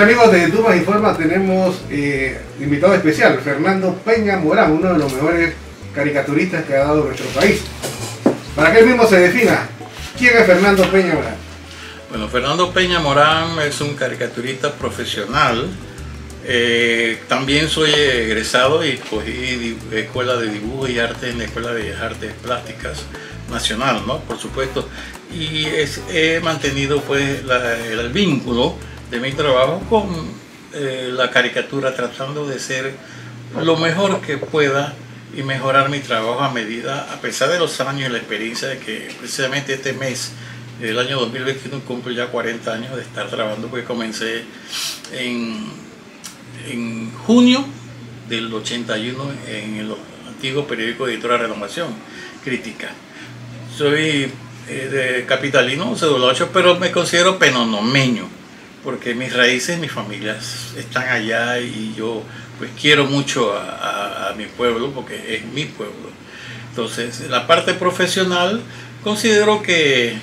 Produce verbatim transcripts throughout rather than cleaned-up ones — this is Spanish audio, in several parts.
Sí, amigos de Dumas Informa, tenemos eh, invitado especial, Fernando Peña Morán, uno de los mejores caricaturistas que ha dado nuestro país. Para que él mismo se defina, ¿quién es Fernando Peña Morán? Bueno, Fernando Peña Morán es un caricaturista profesional. Eh, también soy egresado y cogí Escuela de Dibujo y Arte en la Escuela de Artes Plásticas Nacional, ¿no? Por supuesto. Y es, he mantenido pues la, el vínculo de mi trabajo con eh, la caricatura, tratando de ser lo mejor que pueda y mejorar mi trabajo a medida, a pesar de los años y la experiencia de que precisamente este mes del año dos mil veintiuno cumplo ya cuarenta años de estar trabajando, porque comencé en... en junio del ochenta y uno en el antiguo periódico de Editora Renovación, Crítica. Soy eh, de capitalino, cedulacho, pero me considero penonomeño, porque mis raíces, mis familias están allá y yo pues quiero mucho a, a, a mi pueblo, porque es mi pueblo. Entonces, la parte profesional, considero que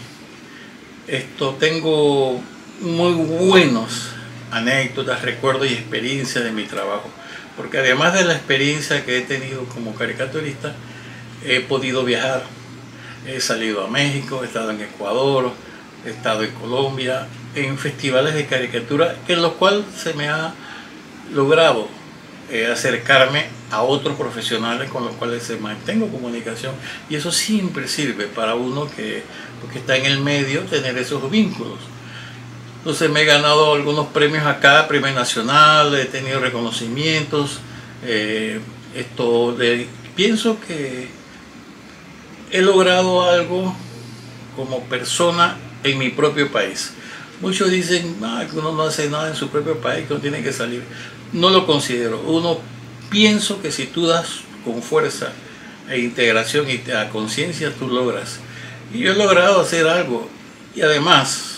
esto tengo muy buenos anécdotas, recuerdos y experiencias de mi trabajo, porque además de la experiencia que he tenido como caricaturista, he podido viajar, he salido a México, he estado en Ecuador, he estado en Colombia, en festivales de caricatura, en los cuales se me ha logrado eh, acercarme a otros profesionales con los cuales se mantengo comunicación, y eso siempre sirve para uno que, que está en el medio, tener esos vínculos. Entonces me he ganado algunos premios acá, premio nacional, he tenido reconocimientos. Eh, esto de, pienso que he logrado algo como persona en mi propio país. Muchos dicen ah, que uno no hace nada en su propio país, que uno tiene que salir. No lo considero. Uno pienso que si tú das con fuerza e integración y a conciencia, tú logras. Y yo he logrado hacer algo. Y además,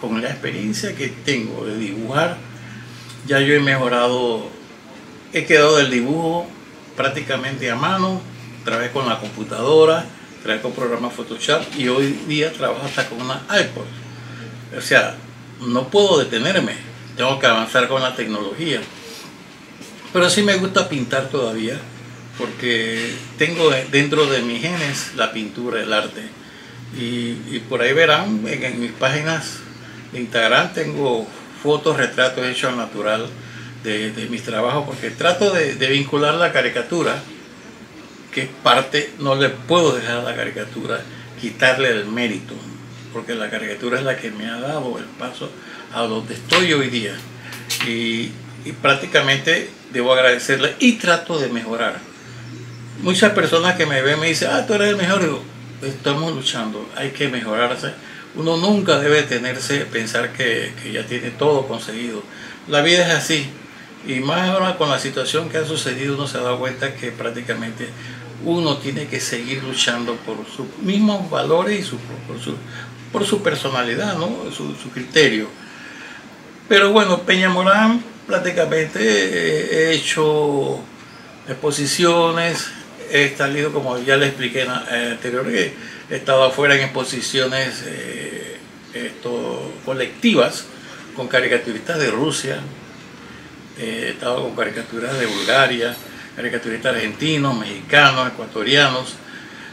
con la experiencia que tengo de dibujar, ya yo he mejorado, he quedado del dibujo prácticamente a mano, trabajé con la computadora, trabajé con programas Photoshop y hoy día trabajo hasta con una iPod. O sea, no puedo detenerme, tengo que avanzar con la tecnología. Pero sí me gusta pintar todavía, porque tengo dentro de mis genes la pintura, el arte. Y, y por ahí verán en, en mis páginas de Instagram tengo fotos, retratos hechos al natural de, de mis trabajos, porque trato de, de vincular la caricatura, que es parte, no le puedo dejar a la caricatura, quitarle el mérito, porque la caricatura es la que me ha dado el paso a donde estoy hoy día. Y, y prácticamente debo agradecerle y trato de mejorar. Muchas personas que me ven me dicen, ah, tú eres el mejor. Digo, estamos luchando, hay que mejorarse. Uno nunca debe tenerse, pensar que, que ya tiene todo conseguido. La vida es así. Y más ahora con la situación que ha sucedido, uno se ha dado cuenta que prácticamente uno tiene que seguir luchando por sus mismos valores y su, por, su, por su personalidad, ¿no? su, su criterio. Pero bueno, Peña Morán, prácticamente he hecho exposiciones, he salido, como ya le expliqué anteriormente, he estado afuera en exposiciones eh, esto, colectivas con caricaturistas de Rusia, eh, he estado con caricaturas de Bulgaria, caricaturistas argentinos, mexicanos, ecuatorianos.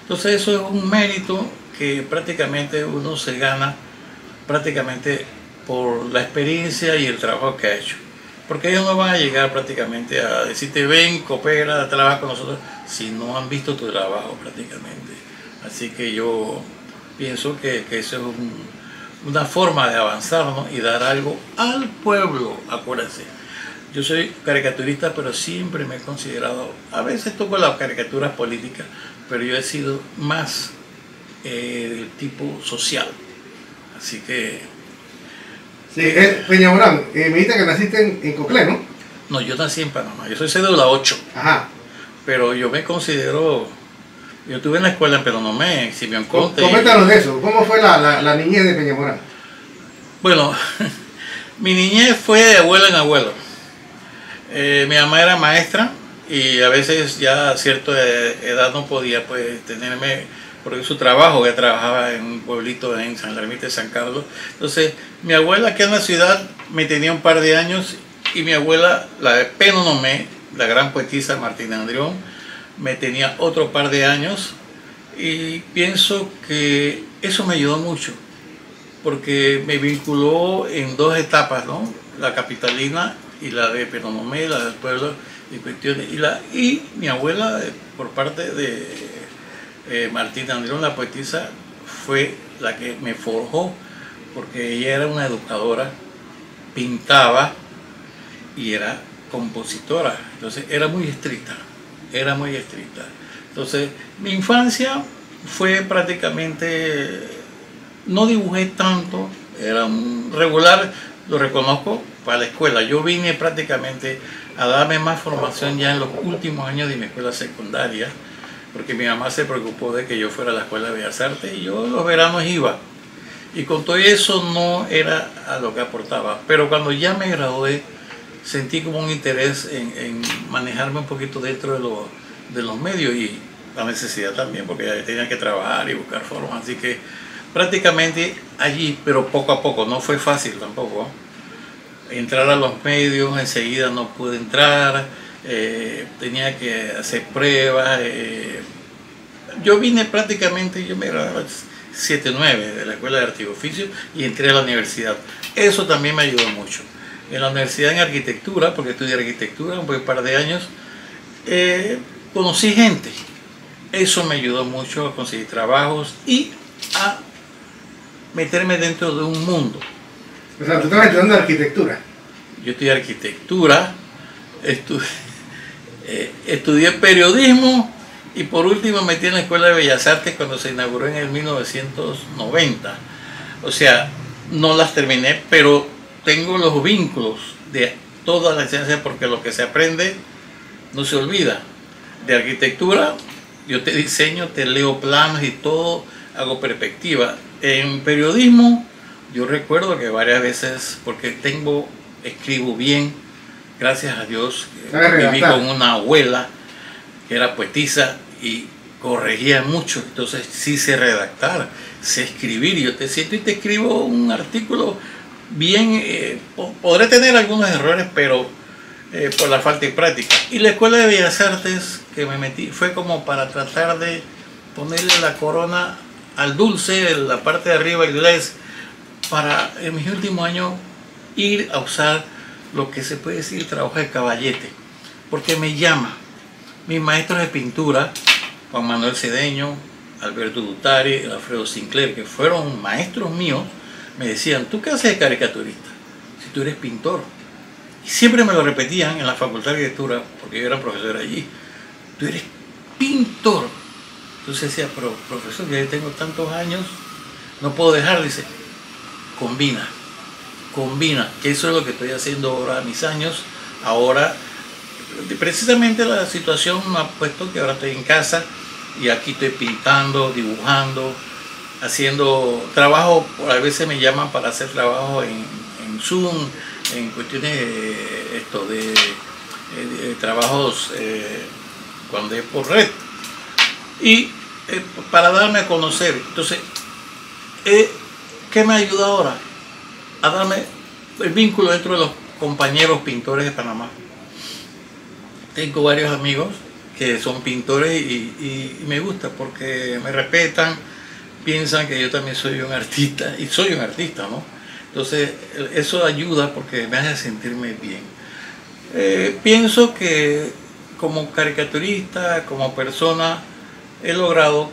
Entonces eso es un mérito que prácticamente uno se gana prácticamente por la experiencia y el trabajo que ha hecho. Porque ellos no van a llegar prácticamente a decirte ven, coopera, trabaja con nosotros, si no han visto tu trabajo prácticamente. Así que yo pienso que, que eso es un, una forma de avanzarnos y dar algo al pueblo, acuérdense. Yo soy caricaturista, pero siempre me he considerado, a veces toco las caricaturas políticas, pero yo he sido más eh, del tipo social. Así que... Sí, es Peña Morán, eh, me dijiste que naciste en, en Coclé, ¿no? No, yo nací en Panamá, yo soy cédula ocho. Ajá. Pero yo me considero... Yo estuve en la escuela en Penonomé, en Simeón Conte. Coméntanos de eso, ¿cómo fue la, la, la niñez de Peña Morán? Bueno, mi niñez fue de abuelo en abuelo. Eh, mi mamá era maestra y a veces ya a cierta edad no podía pues tenerme por su trabajo, que trabajaba en un pueblito en San Lorenzo de San Carlos. Entonces, mi abuela, que en la ciudad me tenía un par de años, y mi abuela, la de Penonomé, la gran poetisa Martina Andrión, me tenía otro par de años, y pienso que eso me ayudó mucho, porque me vinculó en dos etapas, ¿no? La capitalina y la de Penonomé, la del pueblo, y cuestiones, y, la, y mi abuela, por parte de eh, Martina Andrión, la poetisa, fue la que me forjó, porque ella era una educadora, pintaba y era compositora, entonces era muy estricta, era muy estricta. Entonces, mi infancia fue prácticamente, no dibujé tanto, era un regular, lo reconozco, para la escuela. Yo vine prácticamente a darme más formación ya en los últimos años de mi escuela secundaria, porque mi mamá se preocupó de que yo fuera a la Escuela de Bellas Artes y yo los veranos iba. Y con todo eso no era a lo que aportaba, pero cuando ya me gradué, sentí como un interés en, en manejarme un poquito dentro de los, de los medios y la necesidad también, porque ya tenía que trabajar y buscar formas, así que prácticamente allí, pero poco a poco, no fue fácil tampoco, ¿eh? Entrar a los medios, enseguida no pude entrar, eh, tenía que hacer pruebas, eh. Yo vine prácticamente, yo me gradué siete nueve de la Escuela de Arte y Oficio y entré a la universidad, eso también me ayudó mucho. En la universidad en arquitectura, porque estudié arquitectura un buen par de años, eh, conocí gente. Eso me ayudó mucho a conseguir trabajos y a meterme dentro de un mundo. O sea, tú estabas estudiando arquitectura. Yo estudié arquitectura, estu eh, estudié periodismo y por último me metí en la Escuela de Bellas Artes cuando se inauguró en el mil novecientos noventa. O sea, no las terminé, pero tengo los vínculos de todas las ciencias porque lo que se aprende no se olvida. De arquitectura, yo te diseño, te leo planos y todo, hago perspectiva. En periodismo, yo recuerdo que varias veces, porque tengo, escribo bien, gracias a Dios, viví con una abuela que era poetisa y corregía mucho, entonces sí sé redactar, sé escribir, yo te siento y te escribo un artículo bien, eh, podré tener algunos errores, pero eh, por la falta de práctica. Y la Escuela de Bellas Artes que me metí fue como para tratar de ponerle la corona al dulce, la parte de arriba inglés, para en mis últimos años ir a usar lo que se puede decir trabajo de caballete, porque me llama. Mis maestros de pintura, Juan Manuel Cedeño, Alberto Dutari, Alfredo Sinclair, que fueron maestros míos, me decían, ¿tú qué haces de caricaturista? Si tú eres pintor. Y siempre me lo repetían en la Facultad de Arquitectura, porque yo era profesor allí. Tú eres pintor. Entonces decía, pero profesor, yo tengo tantos años, no puedo dejar. Dice, combina, combina. Que eso es lo que estoy haciendo ahora a mis años. Ahora, precisamente la situación me ha puesto que ahora estoy en casa y aquí estoy pintando, dibujando, haciendo trabajo, a veces me llaman para hacer trabajo en, en Zoom, en cuestiones eh, esto de, eh, de trabajos eh, cuando es por red, y eh, para darme a conocer. Entonces, eh, ¿qué me ayuda ahora? A darme el vínculo dentro de los compañeros pintores de Panamá. Tengo varios amigos que son pintores y, y, y me gusta porque me respetan, piensan que yo también soy un artista, y soy un artista, ¿no? Entonces, eso ayuda porque me hace sentirme bien. Eh, pienso que como caricaturista, como persona, he logrado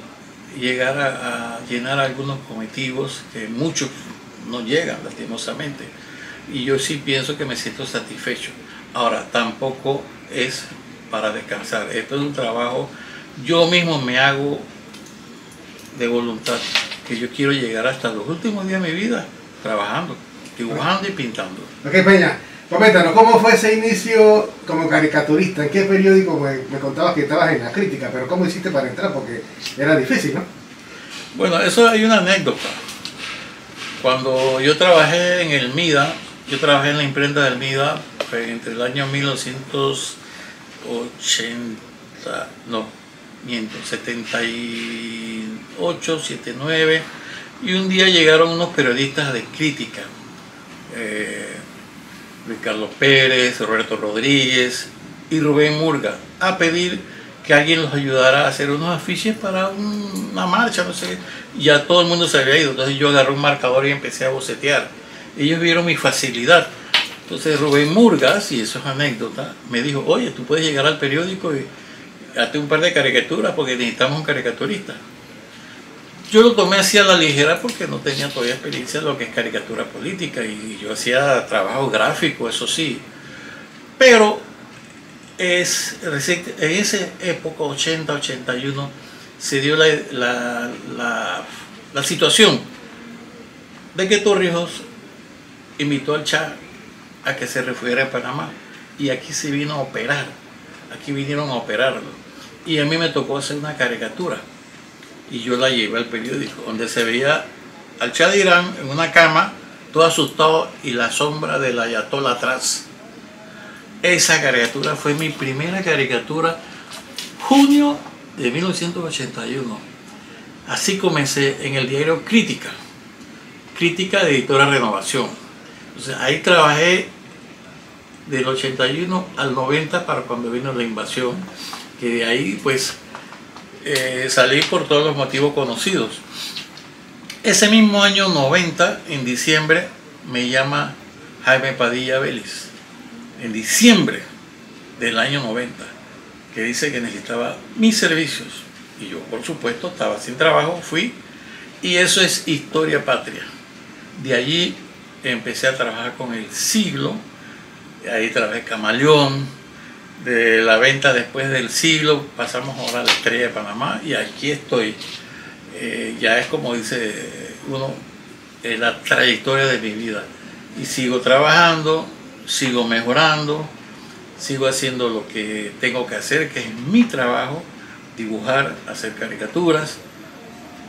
llegar a, a llenar algunos objetivos que muchos no llegan, lastimosamente. Y yo sí pienso que me siento satisfecho. Ahora, tampoco es para descansar. Esto es un trabajo, yo mismo me hago de voluntad, que yo quiero llegar hasta los últimos días de mi vida trabajando, dibujando y pintando. Ok, Peña, coméntanos, ¿cómo fue ese inicio como caricaturista? ¿En qué periódico? Me, me contabas que estabas en la Crítica, pero ¿cómo hiciste para entrar? Porque era difícil, ¿no? Bueno, eso hay una anécdota. Cuando yo trabajé en el MIDA, yo trabajé en la imprenta del MIDA entre el año mil novecientos ochenta, no, miento, setenta y setenta y ocho, setenta y nueve, y un día llegaron unos periodistas de Crítica, eh, Luis Carlos Pérez, Roberto Rodríguez y Rubén Murga, a pedir que alguien los ayudara a hacer unos afiches para un, una marcha, no sé, ya todo el mundo se había ido, entonces yo agarré un marcador y empecé a bocetear. Ellos vieron mi facilidad, entonces Rubén Murga, si eso es anécdota, me dijo, oye, tú puedes llegar al periódico y hazte un par de caricaturas porque necesitamos un caricaturista. Yo lo tomé así a la ligera porque no tenía todavía experiencia en lo que es caricatura política y yo hacía trabajo gráfico, eso sí, pero es, en esa época, ochenta, ochenta y uno, se dio la, la, la, la situación de que Torrijos invitó al Shah a que se refugiara en Panamá y aquí se vino a operar, aquí vinieron a operarlo y a mí me tocó hacer una caricatura. Y yo la llevé al periódico, donde se veía al Shah de Irán en una cama, todo asustado, y la sombra del Ayatollah atrás. Esa caricatura fue mi primera caricatura, junio de mil novecientos ochenta y uno. Así comencé en el diario Crítica, Crítica de Editora Renovación. Entonces, ahí trabajé del ochenta y uno al noventa para cuando vino la invasión, que de ahí pues... Eh, salí por todos los motivos conocidos. Ese mismo año noventa, en diciembre, me llama Jaime Padilla Vélez, en diciembre del año noventa, que dice que necesitaba mis servicios. Y yo, por supuesto, estaba sin trabajo, fui, y eso es historia patria. De allí empecé a trabajar con El Siglo, ahí trabajé Camaleón. De la venta después del Siglo pasamos ahora a la Estrella de Panamá y aquí estoy. Eh, ya es como dice uno, eh, la trayectoria de mi vida. Y sigo trabajando, sigo mejorando, sigo haciendo lo que tengo que hacer, que es mi trabajo, dibujar, hacer caricaturas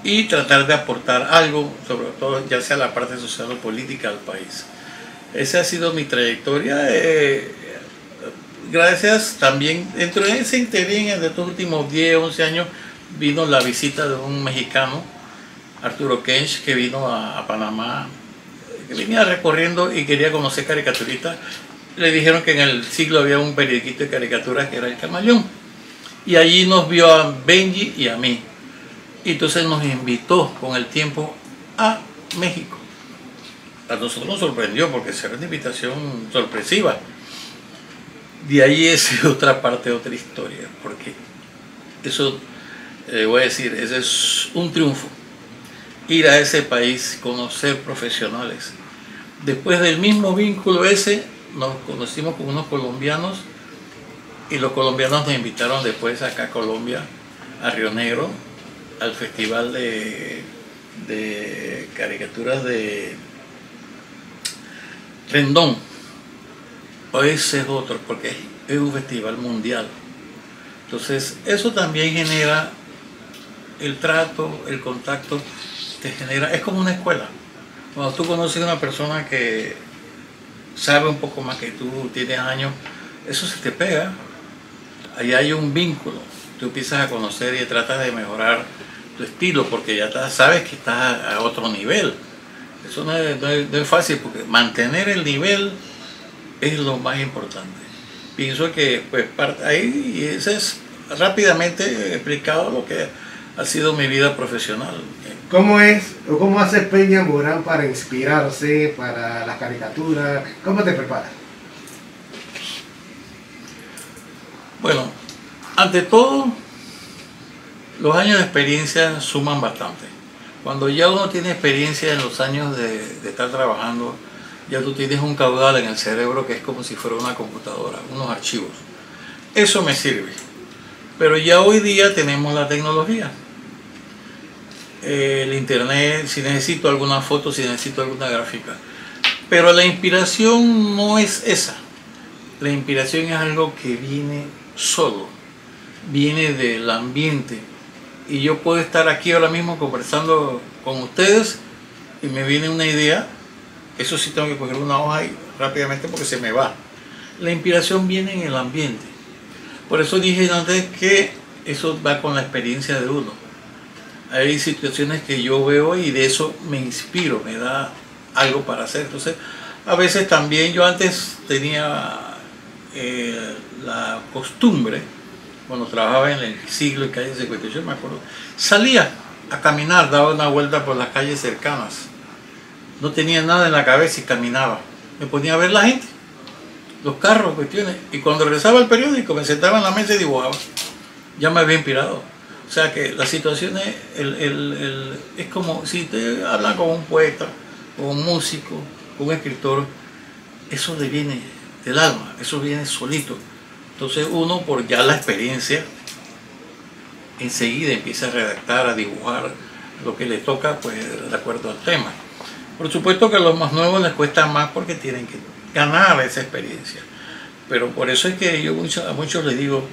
y tratar de aportar algo, sobre todo ya sea la parte social o política al país. Esa ha sido mi trayectoria. Eh, Gracias también, dentro de ese interín, en estos últimos diez, once años, vino la visita de un mexicano, Arturo Kench, que vino a, a Panamá, que venía recorriendo y quería conocer caricaturistas. Le dijeron que en El Siglo había un periodiquito de caricaturas que era el Camaleón. Y allí nos vio a Benji y a mí. Y entonces nos invitó con el tiempo a México. A nosotros nos sorprendió porque era una invitación sorpresiva. De ahí es otra parte, otra historia, porque eso, le voy a decir, ese es un triunfo. Ir a ese país, conocer profesionales. Después del mismo vínculo ese, nos conocimos con unos colombianos y los colombianos nos invitaron después acá a Colombia, a Río Negro, al festival de, de caricaturas de Rendón. Ese es otro, porque es un festival mundial. Entonces, eso también genera el trato, el contacto, te genera, es como una escuela. Cuando tú conoces a una persona que sabe un poco más que tú, tienes años, eso se te pega. Ahí hay un vínculo. Tú empiezas a conocer y tratas de mejorar tu estilo, porque ya sabes que estás a otro nivel. Eso no es, no es, no es fácil, porque mantener el nivel es lo más importante. Pienso que pues parte ahí, y ese es rápidamente explicado lo que ha sido mi vida profesional. ¿Cómo es o cómo hace Peña Morán para inspirarse para las caricaturas? ¿Cómo te preparas? Bueno, ante todo, los años de experiencia suman bastante. Cuando ya uno tiene experiencia en los años de, de estar trabajando, ya tú tienes un caudal en el cerebro que es como si fuera una computadora, unos archivos. Eso me sirve. Pero ya hoy día tenemos la tecnología. El internet, si necesito alguna foto, si necesito alguna gráfica. Pero la inspiración no es esa. La inspiración es algo que viene solo. Viene del ambiente. Y yo puedo estar aquí ahora mismo conversando con ustedes y me viene una idea. Eso sí, tengo que coger una hoja y rápidamente porque se me va. La inspiración viene en el ambiente. Por eso dije antes que eso va con la experiencia de uno. hay situaciones que yo veo y de eso me inspiro, me da algo para hacer. Entonces, a veces también yo antes tenía eh, la costumbre, cuando trabajaba en el siglo, en calle cincuenta y ocho, me acuerdo, salía a caminar, daba una vuelta por las calles cercanas. No tenía nada en la cabeza y caminaba. Me ponía a ver la gente, los carros, cuestiones. Y cuando regresaba al periódico, me sentaba en la mesa y dibujaba. Ya me había inspirado. O sea que la situación es, el, el, el, es como si te hablan con un poeta, con un músico, con un escritor, eso le viene del alma, eso viene solito. Entonces uno, por ya la experiencia, enseguida empieza a redactar, a dibujar lo que le toca, pues de acuerdo al tema. Por supuesto que a los más nuevos les cuesta más porque tienen que ganar esa experiencia. Pero por eso es que yo mucho, a muchos les digo,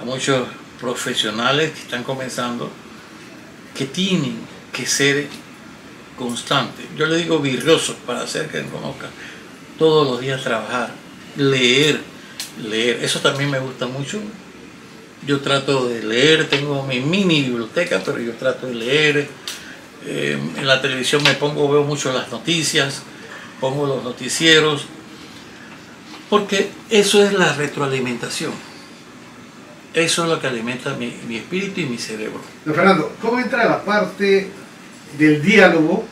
a muchos profesionales que están comenzando, que tienen que ser constantes. Yo les digo virtuosos para hacer que conozcan. Todos los días trabajar, leer, leer. Eso también me gusta mucho. Yo trato de leer, tengo mi mini biblioteca, pero yo trato de leer. Eh, en la televisión me pongo, veo mucho las noticias, pongo los noticieros, porque eso es la retroalimentación. Eso es lo que alimenta mi, mi espíritu y mi cerebro. Don Fernando, ¿cómo entra la parte del diálogo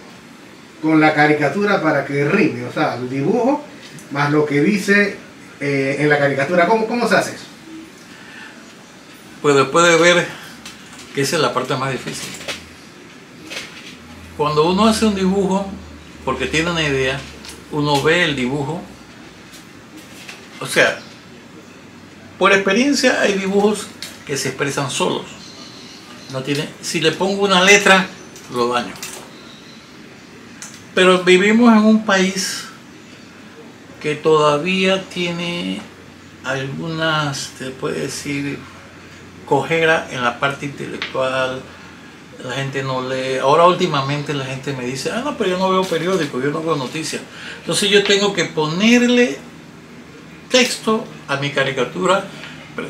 con la caricatura para que rime? O sea, el dibujo más lo que dice eh, en la caricatura. ¿Cómo, cómo se hace eso? Pues después de ver que esa es la parte más difícil. Cuando uno hace un dibujo, porque tiene una idea, uno ve el dibujo. O sea, por experiencia hay dibujos que se expresan solos. No tiene, si le pongo una letra, lo daño. Pero vivimos en un país que todavía tiene algunas, se puede decir, cojera en la parte intelectual. La gente no lee. Ahora últimamente la gente me dice, ah no, pero yo no veo periódico, yo no veo noticias. Entonces yo tengo que ponerle texto a mi caricatura,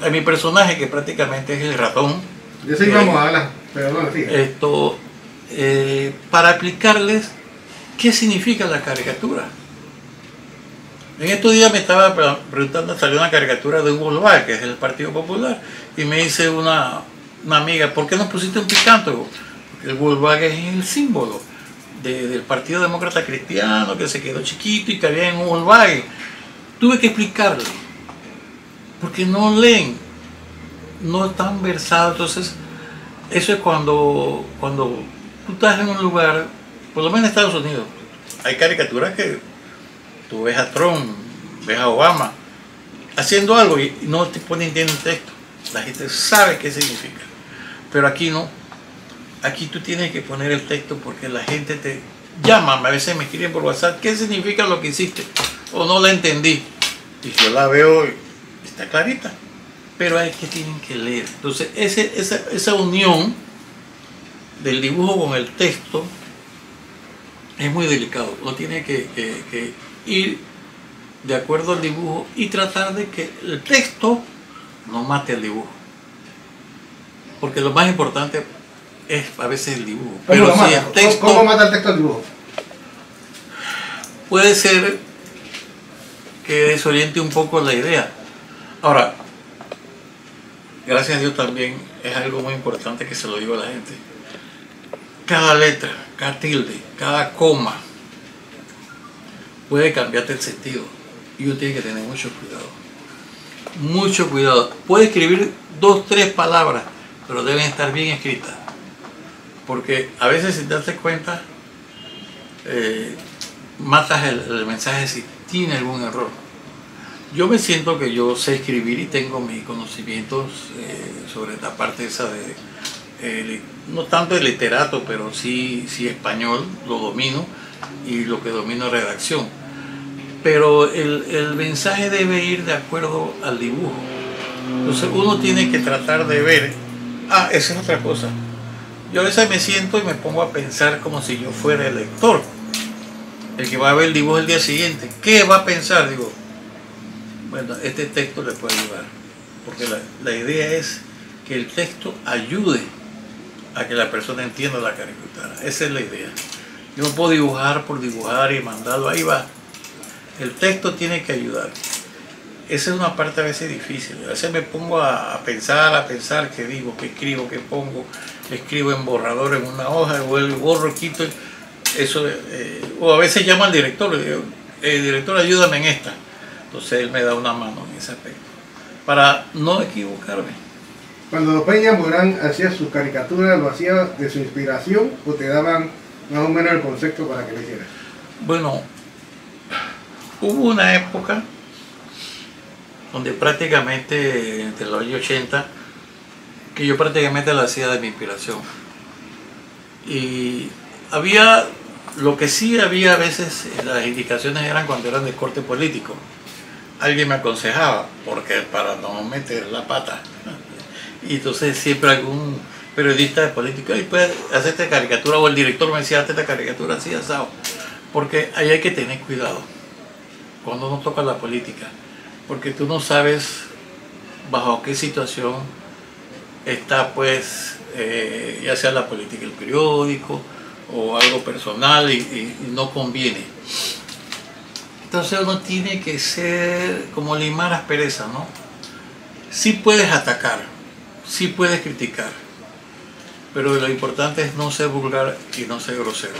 a mi personaje, que prácticamente es el ratón. Yo sé que vamos a hablar, pero no lo fíjate. Esto, eh, para explicarles qué significa la caricatura. En estos días me estaba preguntando, salió una caricatura de un Volkswagen, que es el Partido Popular, y me dice una, una amiga, ¿por qué no pusiste un picanto? Porque el Volkswagen es el símbolo de, del Partido Demócrata Cristiano, que se quedó chiquito y que había en un Volkswagen. Tuve que explicarle, porque no leen, no están versados. Entonces, eso es cuando, cuando tú estás en un lugar, por lo menos en Estados Unidos, hay caricaturas que tú ves a Trump, ves a Obama, haciendo algo y no te ponen bien el texto. La gente sabe qué significa, pero aquí no. Aquí tú tienes que poner el texto porque la gente te llama, a veces me escriben por WhatsApp, ¿qué significa lo que hiciste? O no la entendí. Y yo la veo y está clarita. Pero hay que tienen que leer. Entonces ese, esa, esa unión del dibujo con el texto es muy delicado. Uno tiene que, que, que ir de acuerdo al dibujo y tratar de que el texto no mate el dibujo, porque lo más importante es a veces el dibujo. Pero ¿Cómo, si el texto, ¿Cómo mata el texto al dibujo? Puede ser que desoriente un poco la idea. Ahora, gracias a Dios también es algo muy importante que se lo digo a la gente. Cada letra, cada tilde, cada coma puede cambiarte el sentido y uno tiene que tener mucho cuidado. Mucho cuidado. Puede escribir dos, tres palabras, pero deben estar bien escritas. Porque a veces, si te das cuenta, eh, matas el, el mensaje si tiene algún error. Yo me siento que yo sé escribir y tengo mis conocimientos eh, sobre la parte esa de, eh, no tanto de literato, pero sí, sí español, lo domino, y lo que domino es redacción. Pero el, el mensaje debe ir de acuerdo al dibujo. Entonces uno tiene que tratar de ver, ah, esa es otra cosa. Yo a veces me siento y me pongo a pensar como si yo fuera el lector, el que va a ver el dibujo el día siguiente. ¿Qué va a pensar? Digo, bueno, este texto le puede ayudar, porque la, la idea es que el texto ayude a que la persona entienda la caricatura. Esa es la idea. Yo no puedo dibujar por dibujar y mandarlo, ahí va. El texto tiene que ayudar. Esa es una parte a veces difícil. A veces me pongo a pensar, a pensar qué digo, qué escribo, qué pongo. Escribo en borrador, en una hoja, vuelvo, borro, quito. Eso, eh, o a veces llamo al director, le digo, eh, director, ayúdame en esta. Entonces él me da una mano en ese aspecto, para no equivocarme. Cuando Peña Morán hacía sus caricaturas, ¿lo hacía de su inspiración o te daban más o menos el concepto para que lo hicieras? Bueno, hubo una época donde prácticamente, entre los años ochenta, que yo prácticamente la hacía de mi inspiración. Y había, lo que sí había a veces, las indicaciones eran cuando eran de corte político. Alguien me aconsejaba, porque para no meter la pata. Y entonces siempre algún periodista de política, y puedes hacer esta caricatura, o el director me decía, hazte esta caricatura, así asado. Porque ahí hay que tener cuidado cuando uno toca la política, porque tú no sabes bajo qué situación está, pues, eh, ya sea la política del periódico o algo personal, y, y, y no conviene. Entonces uno tiene que ser como limar asperezas, ¿no? Sí puedes atacar, sí puedes criticar, pero lo importante es no ser vulgar y no ser grosero.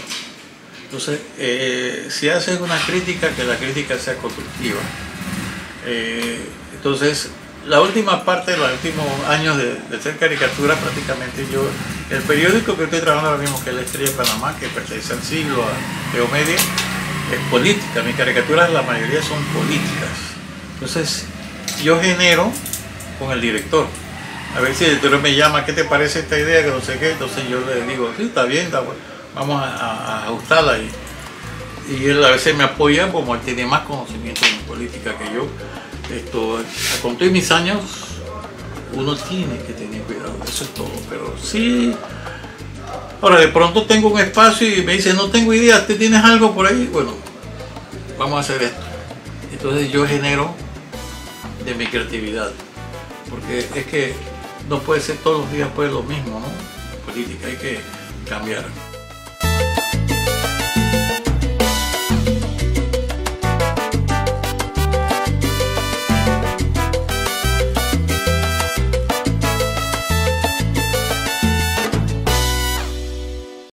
Entonces, eh, si haces una crítica, que la crítica sea constructiva. Eh, entonces, la última parte de los últimos años de, de hacer caricatura, prácticamente yo, el periódico que estoy trabajando ahora mismo, que es la Estrella de Panamá, que pertenece al siglo, a Teomedia, es política. Mis caricaturas, la mayoría son políticas. Entonces, yo genero con el director. A ver si el director me llama, ¿qué te parece esta idea? Que no sé qué. Entonces yo le digo, sí, está bien, está bueno, vamos a, a ajustarla. Y, y él a veces me apoya, como él tiene más conocimiento en política que yo. Esto, con todos mis años, uno tiene que tener cuidado, eso es todo. Pero sí, ahora de pronto tengo un espacio y me dice, no tengo idea, ¿tú tienes algo por ahí? Bueno, vamos a hacer esto. Entonces yo genero de mi creatividad, porque es que no puede ser todos los días pues lo mismo, ¿no? Política, hay que cambiar.